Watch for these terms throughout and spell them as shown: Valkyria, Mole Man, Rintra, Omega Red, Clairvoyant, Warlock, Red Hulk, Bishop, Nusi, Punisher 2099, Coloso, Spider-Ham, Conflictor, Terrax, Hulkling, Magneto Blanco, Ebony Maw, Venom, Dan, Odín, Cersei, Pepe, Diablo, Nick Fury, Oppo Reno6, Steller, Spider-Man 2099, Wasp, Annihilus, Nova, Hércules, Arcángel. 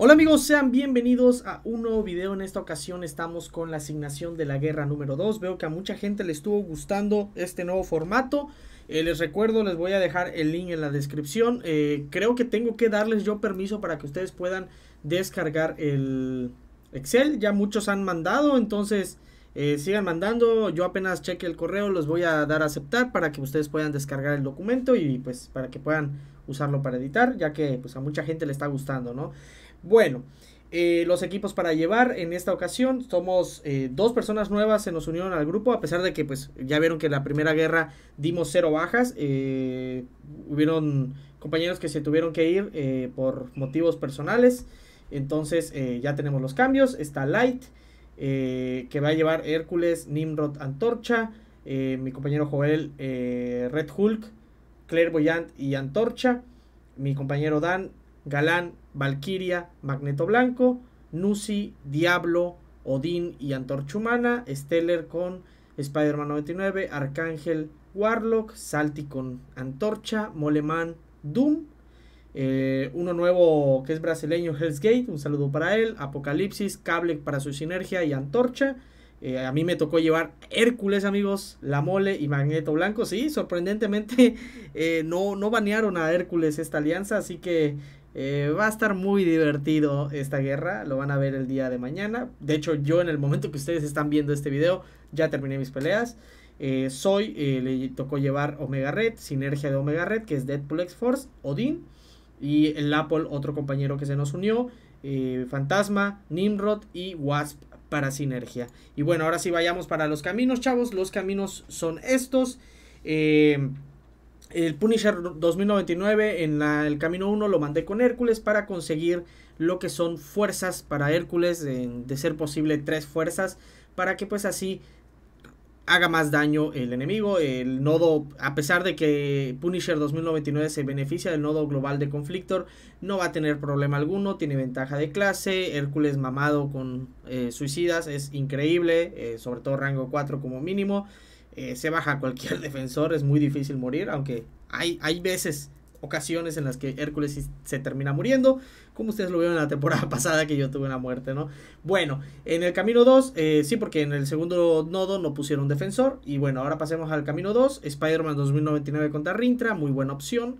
Hola amigos, sean bienvenidos a un nuevo video. En esta ocasión estamos con la asignación de la guerra número 2. Veo que a mucha gente le estuvo gustando este nuevo formato. Les recuerdo, les voy a dejar el link en la descripción. Creo que tengo que darles yo permiso para que ustedes puedan descargar el Excel. Ya muchos han mandado, entonces sigan mandando. Yo apenas cheque el correo, los voy a dar a aceptar para que ustedes puedan descargar el documento y pues para que puedan usarlo para editar, ya que pues a mucha gente le está gustando, ¿no? Bueno, los equipos para llevar en esta ocasión, somos dos personas nuevas, se nos unieron al grupo, a pesar de que pues ya vieron que en la primera guerra dimos 0 bajas, hubieron compañeros que se tuvieron que ir por motivos personales, entonces ya tenemos los cambios. Está Light, que va a llevar Hércules, Nimrod, Antorcha, mi compañero Joel, Red Hulk, Clairvoyant y Antorcha, mi compañero Dan, Galán, Valkyria, Magneto Blanco, Nusi, Diablo, Odín y Antorcha Humana, Steller con Spider-Man 2099, Arcángel, Warlock, Salti con Antorcha, Mole Man, Doom, uno nuevo que es brasileño, Hell's Gate, un saludo para él, Apocalipsis, Cable para su sinergia y Antorcha. A mí me tocó llevar Hércules, amigos, la Mole y Magneto Blanco. Sí, sorprendentemente no banearon a Hércules esta alianza, así que va a estar muy divertido esta guerra. Lo van a ver el día de mañana. De hecho, yo en el momento que ustedes están viendo este video, ya terminé mis peleas. Soy, le tocó llevar Omega Red, sinergia de Omega Red, que es Deadpool X Force, Odín. Y el Apple, otro compañero que se nos unió, Fantasma, Nimrod y Wasp para sinergia. Y bueno, ahora sí vayamos para los caminos, chavos. Los caminos son estos. El Punisher 2099 en el camino 1 lo mandé con Hércules para conseguir lo que son fuerzas para Hércules, de ser posible 3 fuerzas, para que pues así haga más daño el enemigo. El nodo, a pesar de que Punisher 2099 se beneficia del nodo global de Conflictor, no va a tener problema alguno, tiene ventaja de clase. Hércules mamado con suicidas es increíble, sobre todo rango 4 como mínimo. Se baja cualquier defensor, es muy difícil morir, aunque hay veces, ocasiones en las que Hércules se termina muriendo, como ustedes lo vieron en la temporada pasada que yo tuve una muerte, ¿no? Bueno, en el camino 2, sí, porque en el segundo nodo no pusieron defensor. Y bueno, ahora pasemos al camino 2, Spider-Man 2099 contra Rintra, muy buena opción,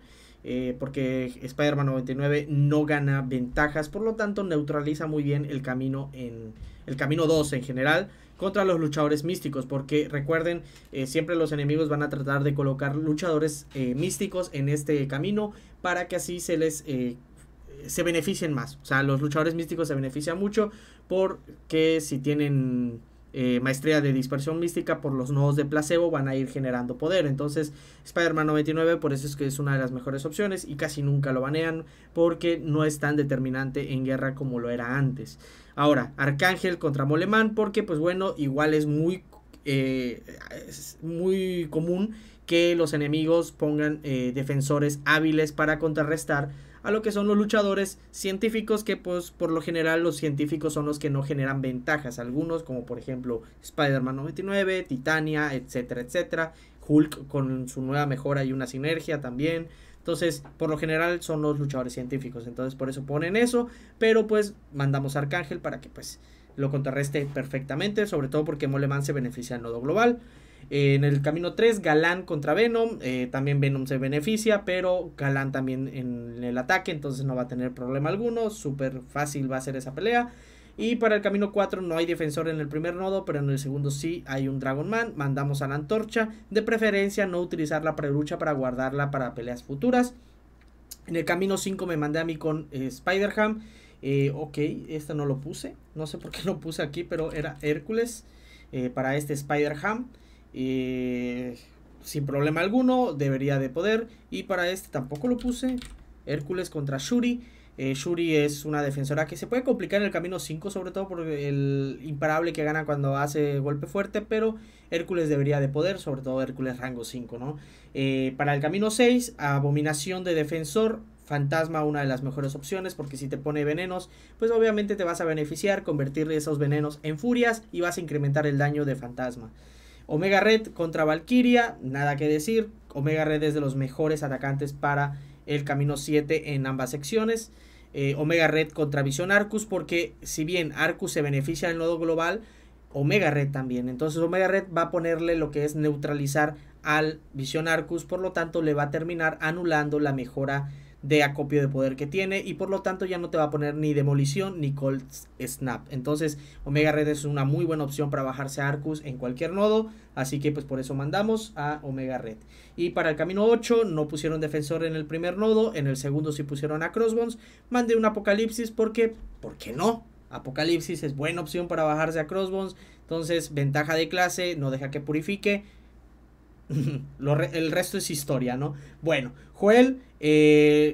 porque Spider-Man 99 no gana ventajas, por lo tanto neutraliza muy bien el camino, el camino 2 en general, contra los luchadores místicos, porque recuerden, siempre los enemigos van a tratar de colocar luchadores místicos en este camino, para que así se beneficien más. O sea, los luchadores místicos se benefician mucho, porque si tienen maestría de dispersión mística por los nodos de placebo, van a ir generando poder. Entonces Spider-Man 99 por eso es que es una de las mejores opciones, y casi nunca lo banean porque no es tan determinante en guerra como lo era antes. Ahora, Arcángel contra Mole Man, porque pues bueno, igual es muy común que los enemigos pongan defensores hábiles para contrarrestar a lo que son los luchadores científicos, que pues por lo general los científicos son los que no generan ventajas. Algunos, como por ejemplo Spider-Man 99, Titania, etcétera, etcétera. Hulk con su nueva mejora y una sinergia también. Entonces, por lo general son los luchadores científicos, entonces por eso ponen eso, pero pues mandamos a Arcángel para que pues lo contrarreste perfectamente, sobre todo porque Mole Man se beneficia del nodo global. En el camino 3, Galán contra Venom, también Venom se beneficia, pero Galán también en el ataque, entonces no va a tener problema alguno, súper fácil va a ser esa pelea. Y para el camino 4 no hay defensor en el primer nodo, pero en el segundo sí hay un Dragon Man, mandamos a la Antorcha, de preferencia no utilizar la prelucha para guardarla para peleas futuras. En el camino 5 me mandé a mí con Spider-Ham, ok, esta no lo puse, no sé por qué lo puse aquí, pero era Hércules para este Spider-Ham. Sin problema alguno, debería de poder. Y para este tampoco lo puse, Hércules contra Shuri. Shuri es una defensora que se puede complicar en el camino 5, sobre todo por el imparable que gana cuando hace golpe fuerte, pero Hércules debería de poder, sobre todo Hércules rango 5, ¿no? Para el camino 6, abominación de defensor, Fantasma, una de las mejores opciones, porque si te pone venenos, pues obviamente te vas a beneficiar, convertir esos venenos en furias y vas a incrementar el daño de Fantasma. Omega Red contra Valkyria, nada que decir, Omega Red es de los mejores atacantes para el camino 7 en ambas secciones. Omega Red contra Vision Arcus, porque si bien Arcus se beneficia del nodo global, Omega Red también. Entonces Omega Red va a ponerle lo que es neutralizar al Vision Arcus, por lo tanto le va a terminar anulando la mejora de acopio de poder que tiene, y por lo tanto ya no te va a poner ni demolición ni cold snap. Entonces Omega Red es una muy buena opción para bajarse a Arcus en cualquier nodo, así que pues por eso mandamos a Omega Red. Y para el camino 8 no pusieron defensor en el primer nodo, en el segundo sí pusieron a Crossbones. Mandé un Apocalipsis porque, ¿por qué no? Apocalipsis es buena opción para bajarse a Crossbones, entonces ventaja de clase, no deja que purifique. El resto es historia, ¿no? Bueno, Joel,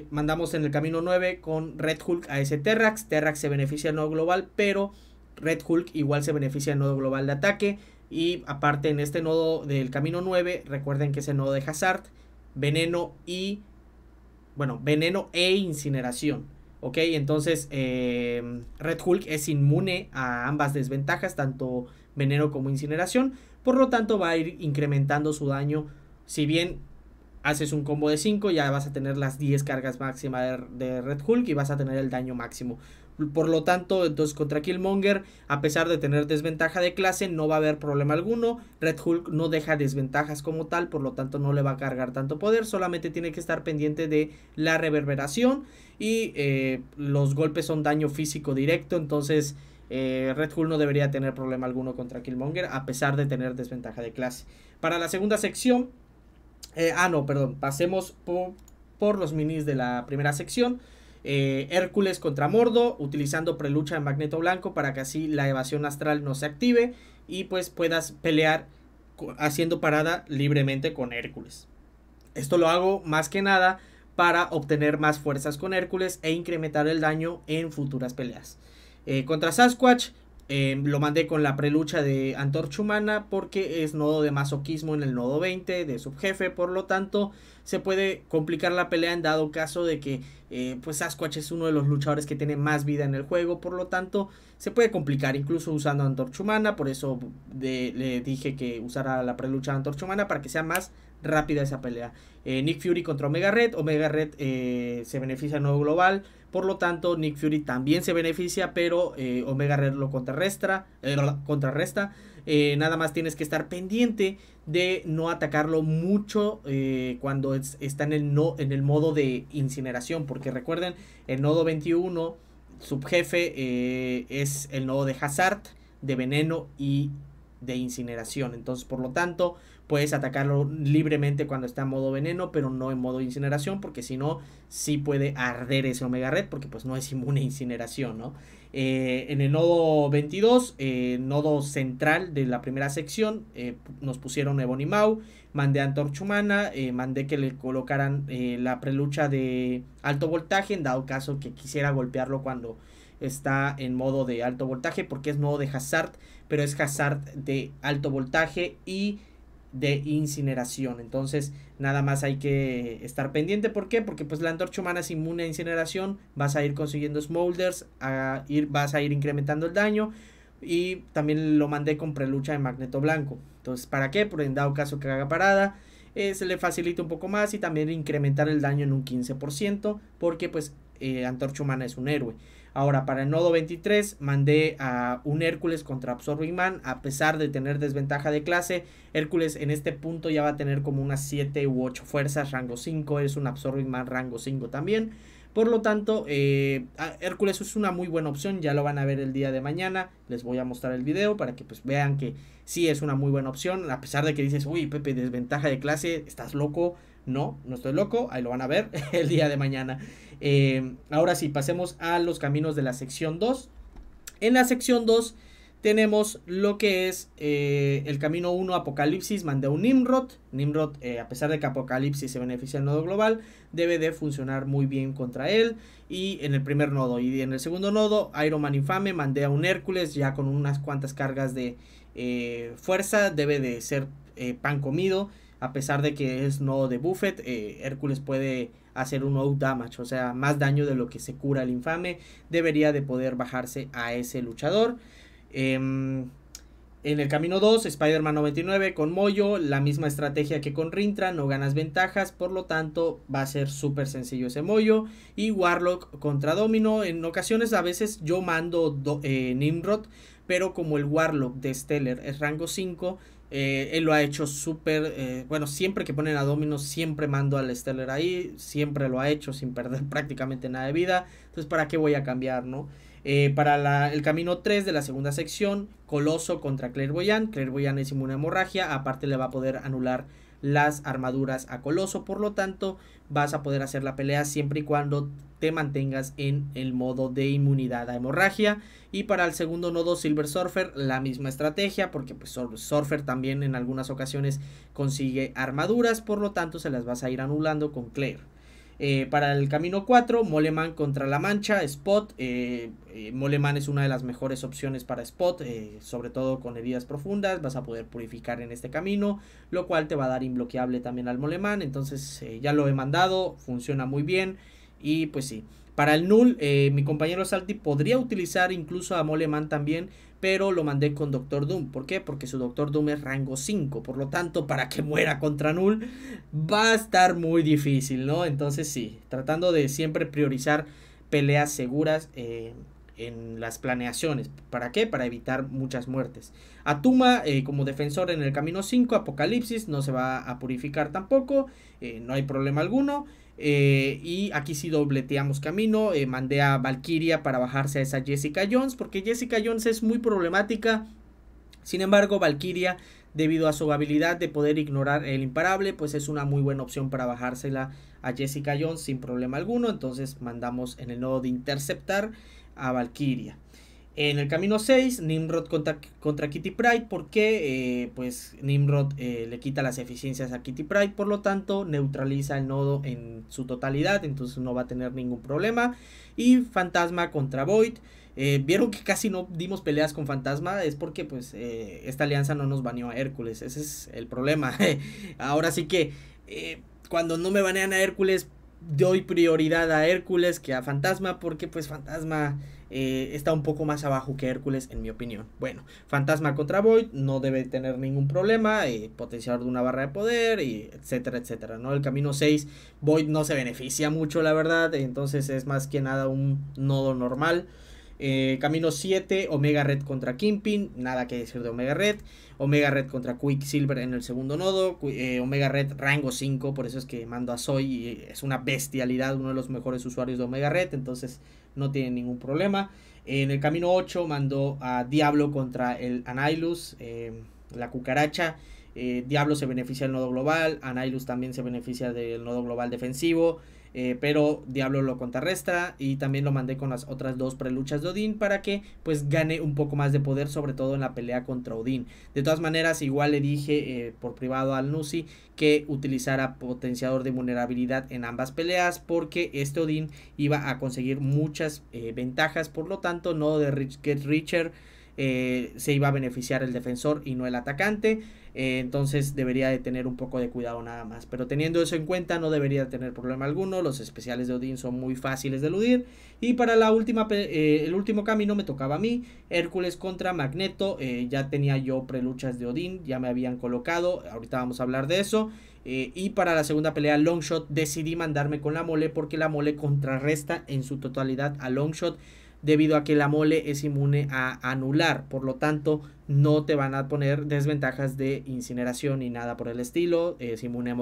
mandamos en el camino 9 con Red Hulk a ese Terrax. Terrax se beneficia del nodo global, pero Red Hulk igual se beneficia del nodo global de ataque. Y aparte en este nodo del camino 9, recuerden que es el nodo de Hazard, veneno y... bueno, veneno e incineración. Ok, entonces Red Hulk es inmune a ambas desventajas, tanto veneno como incineración. Por lo tanto va a ir incrementando su daño. Si bien haces un combo de 5, ya vas a tener las 10 cargas máximas de Red Hulk y vas a tener el daño máximo. Por lo tanto, entonces contra Killmonger, a pesar de tener desventaja de clase, no va a haber problema alguno. Red Hulk no deja desventajas como tal, por lo tanto no le va a cargar tanto poder. Solamente tiene que estar pendiente de la reverberación. Y los golpes son daño físico directo, entonces... Red Hulk no debería tener problema alguno contra Killmonger, a pesar de tener desventaja de clase. Para la segunda sección, pasemos por los minis de la primera sección. Hércules contra Mordo, utilizando prelucha en Magneto Blanco para que así la evasión astral no se active y pues puedas pelear haciendo parada libremente con Hércules. Esto lo hago más que nada para obtener más fuerzas con Hércules e incrementar el daño en futuras peleas. Contra Sasquatch lo mandé con la prelucha de Antorcha Humana porque es nodo de masoquismo en el nodo 20 de subjefe, por lo tanto se puede complicar la pelea en dado caso de que pues Sasquatch es uno de los luchadores que tiene más vida en el juego, por lo tanto se puede complicar incluso usando Antorcha Humana. Por eso le dije que usara la prelucha de Antorcha Humana para que sea más rápida esa pelea. Nick Fury contra Omega Red. Omega Red se beneficia del nodo global, por lo tanto Nick Fury también se beneficia, pero Omega Red lo contrarresta. Nada más tienes que estar pendiente de no atacarlo mucho cuando está en el modo de incineración, porque recuerden, el nodo 21 subjefe es el nodo de Hazard, de veneno y de incineración. Entonces, por lo tanto, puedes atacarlo libremente cuando está en modo veneno, pero no en modo incineración, porque si no, sí puede arder ese Omega Red, porque pues no es inmune a incineración, ¿no? En el nodo 22, nodo central de la primera sección, nos pusieron Ebony Maw, mandé a Antorcha Humana, mandé que le colocaran la prelucha de alto voltaje, en dado caso que quisiera golpearlo cuando está en modo de alto voltaje, porque es nodo de Hazard, pero es Hazard de alto voltaje y de incineración. Entonces nada más hay que estar pendiente. ¿Por qué? Porque pues la Antorcha Humana es inmune a incineración, vas a ir consiguiendo smolders, vas a ir incrementando el daño. Y también lo mandé con prelucha de Magneto Blanco. Entonces, ¿para qué? Por en dado caso que haga parada, se le facilita un poco más, y también incrementar el daño en un 15%, porque pues Antorcha Humana es un héroe. Ahora, para el nodo 23, mandé a un Hércules contra Absorbing Man. A pesar de tener desventaja de clase, Hércules en este punto ya va a tener como unas 7 u 8 fuerzas, rango 5. Es un Absorbing Man rango 5 también. Por lo tanto, Hércules es una muy buena opción. Ya lo van a ver el día de mañana. Les voy a mostrar el video para que pues vean que sí es una muy buena opción. A pesar de que dices, uy, Pepe, desventaja de clase, estás loco. No, no estoy loco, ahí lo van a ver el día de mañana. Ahora sí, pasemos a los caminos de la sección 2. En la sección 2 tenemos lo que es el camino 1, Apocalipsis. Mandé un Nimrod. Nimrod, a pesar de que Apocalipsis se beneficia del nodo global, debe de funcionar muy bien contra él. Y en el primer nodo y en el segundo nodo, Iron Man Infame, mandé a un Hércules ya con unas cuantas cargas de fuerza. Debe de ser pan comido. A pesar de que es nodo de Buffet, Hércules puede hacer un out damage, o sea, más daño de lo que se cura el infame. Debería de poder bajarse a ese luchador. En el camino 2, Spider-Man 99 con Moyo, la misma estrategia que con Rintra, no ganas ventajas, por lo tanto va a ser súper sencillo ese Moyo. Y Warlock contra Domino, en ocasiones a veces yo mando Nimrod, pero como el Warlock de Steller es rango 5, él lo ha hecho súper, bueno, siempre que ponen a Domino siempre mando al Steller ahí, siempre lo ha hecho sin perder prácticamente nada de vida, entonces ¿para qué voy a cambiar, no? Para el camino 3 de la segunda sección, Coloso contra Clairvoyant. Clairvoyant es inmune a hemorragia, aparte le va a poder anular las armaduras a Coloso, por lo tanto vas a poder hacer la pelea siempre y cuando te mantengas en el modo de inmunidad a hemorragia. Y para el segundo nodo, Silver Surfer, la misma estrategia, porque pues, Surfer también en algunas ocasiones consigue armaduras, por lo tanto se las vas a ir anulando con Clair. Para el camino 4, Mole Man contra La Mancha, Spot. Mole Man es una de las mejores opciones para Spot, sobre todo con heridas profundas. Vas a poder purificar en este camino, lo cual te va a dar inbloqueable también al Mole Man. Entonces ya lo he mandado, funciona muy bien. Y pues sí, para el Null, mi compañero Salti podría utilizar incluso a Mole Man también, pero lo mandé con Doctor Doom. ¿Por qué? Porque su Doctor Doom es rango 5, por lo tanto para que muera contra Null va a estar muy difícil, ¿no? Entonces sí, tratando de siempre priorizar peleas seguras en las planeaciones. ¿Para qué? Para evitar muchas muertes. Atuma como defensor en el camino 5, Apocalipsis, no se va a purificar tampoco, no hay problema alguno. Y aquí sí dobleteamos camino, mandé a Valkyria para bajarse a esa Jessica Jones, porque Jessica Jones es muy problemática. Sin embargo, Valkyria, debido a su habilidad de poder ignorar el imparable, pues es una muy buena opción para bajársela a Jessica Jones sin problema alguno. Entonces mandamos en el nodo de interceptar a Valkyria. En el camino 6, Nimrod contra Kitty Pryde, porque pues Nimrod le quita las eficiencias a Kitty Pryde, por lo tanto neutraliza el nodo en su totalidad, entonces no va a tener ningún problema. Y Fantasma contra Void. Vieron que casi no dimos peleas con Fantasma, es porque pues esta alianza no nos baneó a Hércules, ese es el problema. Ahora sí que cuando no me banean a Hércules, doy prioridad a Hércules que a Fantasma, porque pues Fantasma está un poco más abajo que Hércules en mi opinión. Bueno, Fantasma contra Void no debe tener ningún problema, potenciador de una barra de poder, y etcétera, etcétera, ¿no? El camino 6, Void no se beneficia mucho, la verdad, entonces es más que nada un nodo normal. Camino 7, Omega Red contra Kingpin, nada que decir de Omega Red. Omega Red contra Quicksilver en el segundo nodo. Omega Red rango 5, por eso es que mando a Zoe, y es una bestialidad, uno de los mejores usuarios de Omega Red, entonces no tiene ningún problema. En el camino 8 mando a Diablo contra el Annihilus, la cucaracha. Diablo se beneficia del nodo global, Annihilus también se beneficia del nodo global defensivo, pero Diablo lo contrarresta, y también lo mandé con las otras dos preluchas de Odín para que pues gane un poco más de poder, sobre todo en la pelea contra Odín. De todas maneras, igual le dije por privado al Nusi que utilizara potenciador de vulnerabilidad en ambas peleas, porque este Odín iba a conseguir muchas ventajas, por lo tanto no de Rich Get Richer. Se iba a beneficiar el defensor y no el atacante, entonces debería de tener un poco de cuidado nada más, pero teniendo eso en cuenta no debería tener problema alguno. Los especiales de Odín son muy fáciles de eludir. Y para la última, el último camino me tocaba a mí, Hércules contra Magneto. Ya tenía yo preluchas de Odín, ya me habían colocado, ahorita vamos a hablar de eso. Y para la segunda pelea, Longshot, decidí mandarme con la Mole, porque la Mole contrarresta en su totalidad a Longshot, debido a que la Mole es inmune a anular, por lo tanto no te van a poner desventajas de incineración ni nada por el estilo. Es inmune a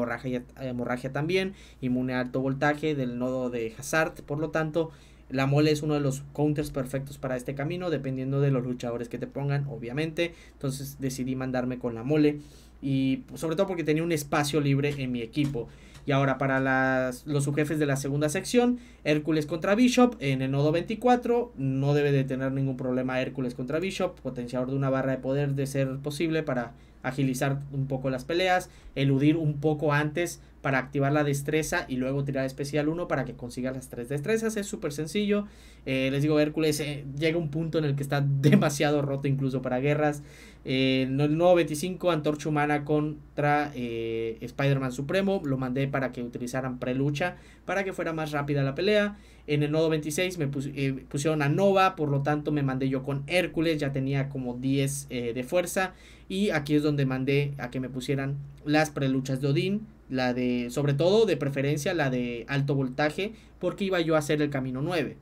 hemorragia también, inmune a alto voltaje del nodo de Hazard, por lo tanto la Mole es uno de los counters perfectos para este camino, dependiendo de los luchadores que te pongan, obviamente. Entonces decidí mandarme con la Mole, y sobre todo porque tenía un espacio libre en mi equipo. Y ahora para los subjefes de la segunda sección, Hércules contra Bishop en el nodo 24, no debe de tener ningún problema Hércules contra Bishop, potenciador de una barra de poder de ser posible para agilizar un poco las peleas, eludir un poco antes para activar la destreza y luego tirar especial 1 para que consiga las 3 destrezas, es súper sencillo. Les digo, Hércules llega a un punto en el que está demasiado roto incluso para guerras. En el nuevo 25, Antorcha Humana contra Spider-Man Supremo, lo mandé para que utilizaran prelucha para que fuera más rápida la pelea. En el nodo 26 me pusieron a Nova, por lo tanto me mandé yo con Hércules, ya tenía como 10 de fuerza. Y aquí es donde mandé a que me pusieran las preluchas de Odín, la de, sobre todo de preferencia la de alto voltaje, porque iba yo a hacer el camino 9.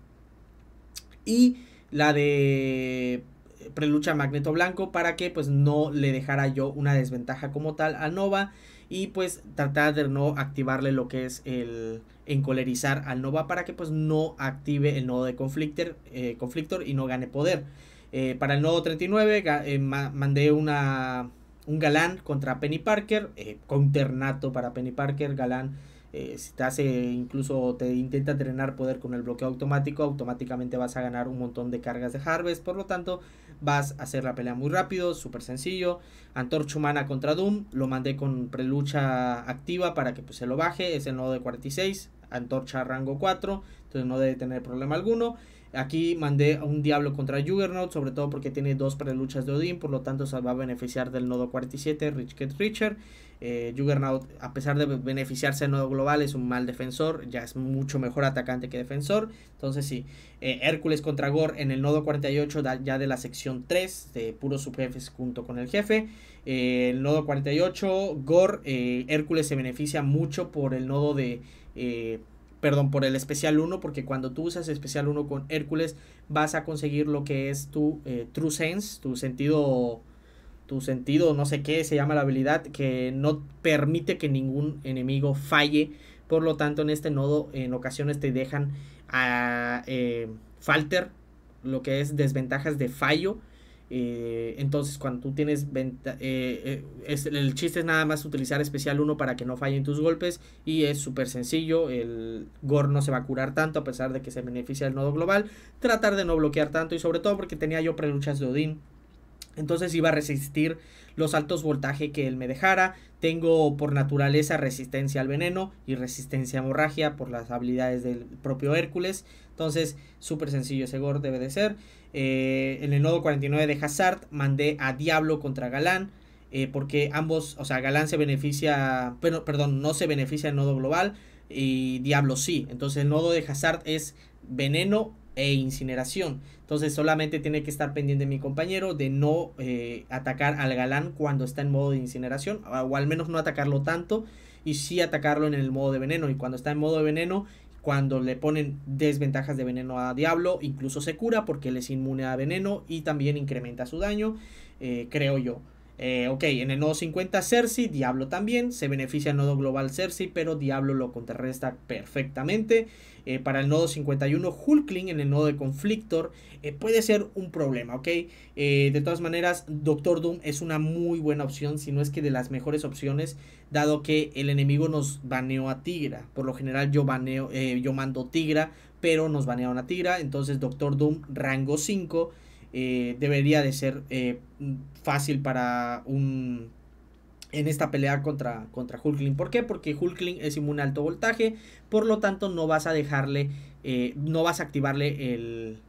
Y la de prelucha Magneto Blanco para que pues no le dejara yo una desventaja como tal a Nova. Y pues tratar de no activarle lo que es el encolerizar al Nova para que pues no active el nodo de conflictor y no gane poder. Para el nodo 39 mandé un Galán contra Penny Parker, counternato para Penny Parker. Galán si te hace, incluso te intenta drenar poder con el bloqueo automático, automáticamente vas a ganar un montón de cargas de Harvest, por lo tanto vas a hacer la pelea muy rápido, súper sencillo. Antorcha Humana contra Doom, lo mandé con prelucha activa para que pues se lo baje, es el nodo de 46, Antorcha rango 4, entonces no debe tener problema alguno. Aquí mandé a un Diablo contra Juggernaut, sobre todo porque tiene dos preluchas de Odín, por lo tanto se va a beneficiar del nodo 47, Rich Get Richer. Juggernaut, a pesar de beneficiarse del nodo global, es un mal defensor, ya es mucho mejor atacante que defensor. Entonces sí, Hércules contra Gore en el nodo 48, ya de la sección 3, de puros subjefes junto con el jefe. El nodo 48, Gore, Hércules se beneficia mucho por el nodo de... Perdón, por el especial 1, porque cuando tú usas especial 1 con Hércules vas a conseguir lo que es tu True Sense, tu sentido no sé qué, se llama la habilidad, que no permite que ningún enemigo falle. Por lo tanto, en este nodo en ocasiones te dejan a falter, lo que es desventajas de fallo. Entonces cuando tú tienes el chiste es nada más utilizar especial 1 para que no fallen tus golpes, y es súper sencillo. El Gore no se va a curar tanto a pesar de que se beneficia del nodo global, tratar de no bloquear tanto, y sobre todo porque tenía yo preluchas de Odín, entonces iba a resistir los altos voltaje que él me dejara. Tengo por naturaleza resistencia al veneno y resistencia a hemorragia por las habilidades del propio Hércules. Entonces súper sencillo ese Gore debe de ser. En el nodo 49 de Hazard mandé a Diablo contra Galán, porque ambos, o sea, Galán se beneficia, pero, perdón, no se beneficia el nodo global y Diablo sí. Entonces el nodo de Hazard es veneno e incineración, entonces solamente tiene que estar pendiente mi compañero de no atacar al Galán cuando está en modo de incineración, o al menos no atacarlo tanto, y sí atacarlo en el modo de veneno. Y cuando está en modo de veneno, cuando le ponen desventajas de veneno a Diablo, incluso se cura porque él es inmune a veneno y también incrementa su daño, creo yo. Ok, en el nodo 50 Cersei, Diablo también, se beneficia el nodo global Cersei, pero Diablo lo contrarresta perfectamente. Para el nodo 51 Hulkling, en el nodo de Conflictor, puede ser un problema, ok. De todas maneras, Doctor Doom es una muy buena opción, si no es que de las mejores opciones, dado que el enemigo nos baneó a Tigra. Por lo general yo mando Tigra, pero nos banearon a Tigra, entonces Doctor Doom rango 5 debería de ser fácil para un... en esta pelea contra Hulkling. ¿Por qué? Porque Hulkling es inmune a alto voltaje, por lo tanto no vas a dejarle, no vas a activarle el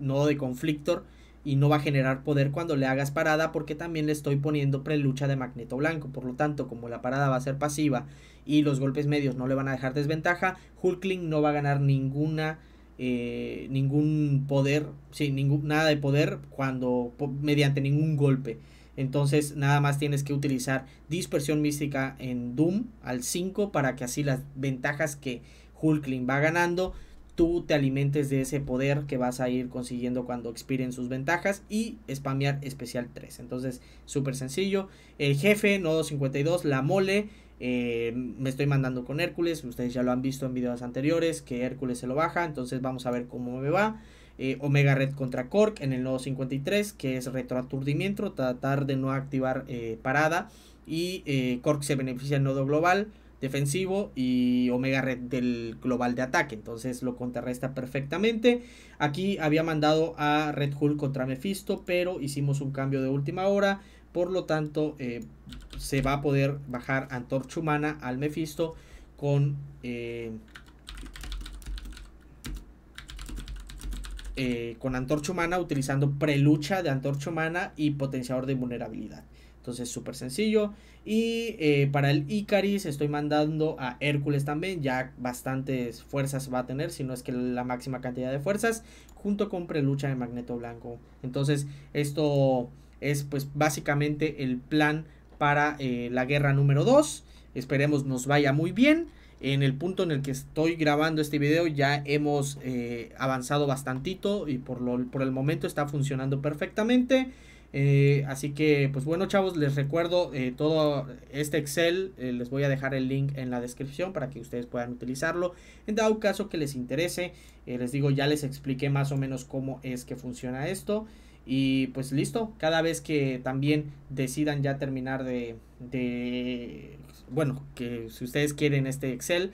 nodo de Conflictor, y no va a generar poder cuando le hagas parada, porque también le estoy poniendo prelucha de Magneto Blanco. Por lo tanto, como la parada va a ser pasiva y los golpes medios no le van a dejar desventaja, Hulkling no va a ganar nada de poder mediante ningún golpe. Entonces nada más tienes que utilizar dispersión mística en Doom al 5 para que así las ventajas que Hulkling va ganando, tú te alimentes de ese poder que vas a ir consiguiendo cuando expiren sus ventajas, y spamear especial 3. Entonces súper sencillo. El jefe, nodo 52, la Mole, me estoy mandando con Hércules. Ustedes ya lo han visto en videos anteriores que Hércules se lo baja, entonces vamos a ver cómo me va. Omega Red contra Cork en el nodo 53, que es retroaturdimiento, tratar de no activar parada, y Cork se beneficia del nodo global defensivo y Omega Red del global de ataque, entonces lo contrarresta perfectamente. Aquí había mandado a Red Hulk contra Mephisto, pero hicimos un cambio de última hora, por lo tanto se va a poder bajar Antorcha Humana al Mephisto con Antorcha Humana, utilizando prelucha de Antorcha Humana y potenciador de vulnerabilidad. Entonces súper sencillo. Y para el Icaris estoy mandando a Hércules también. Ya bastantes fuerzas va a tener, si no es que la máxima cantidad de fuerzas, junto con Prelucha de Magneto Blanco. Entonces esto es pues básicamente el plan para la guerra número 2. Esperemos nos vaya muy bien. En el punto en el que estoy grabando este video ya hemos avanzado bastantito y por el momento está funcionando perfectamente. Así que pues bueno chavos, les recuerdo todo este Excel, les voy a dejar el link en la descripción para que ustedes puedan utilizarlo en dado caso que les interese. Les digo, ya les expliqué más o menos cómo es que funciona esto. Y pues listo, cada vez que también decidan ya terminar bueno, que si ustedes quieren este Excel,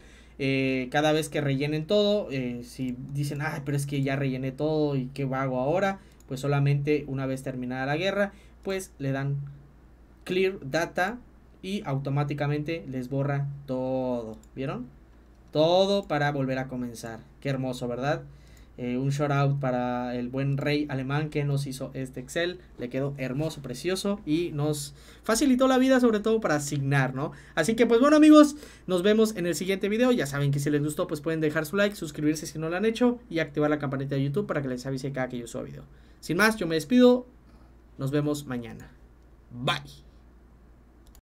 cada vez que rellenen todo, si dicen, ay, pero es que ya rellené todo y qué hago ahora, pues solamente una vez terminada la guerra, pues le dan Clear Data y automáticamente les borra todo, ¿vieron? Todo para volver a comenzar, qué hermoso, ¿verdad? Un shout out para el buen Rey Alemán que nos hizo este Excel, le quedó hermoso, precioso y nos facilitó la vida sobre todo para asignar, ¿no? Así que pues bueno amigos, nos vemos en el siguiente video, ya saben que si les gustó pues pueden dejar su like, suscribirse si no lo han hecho y activar la campanita de YouTube para que les avise cada que yo suba video. Sin más, yo me despido, nos vemos mañana, bye.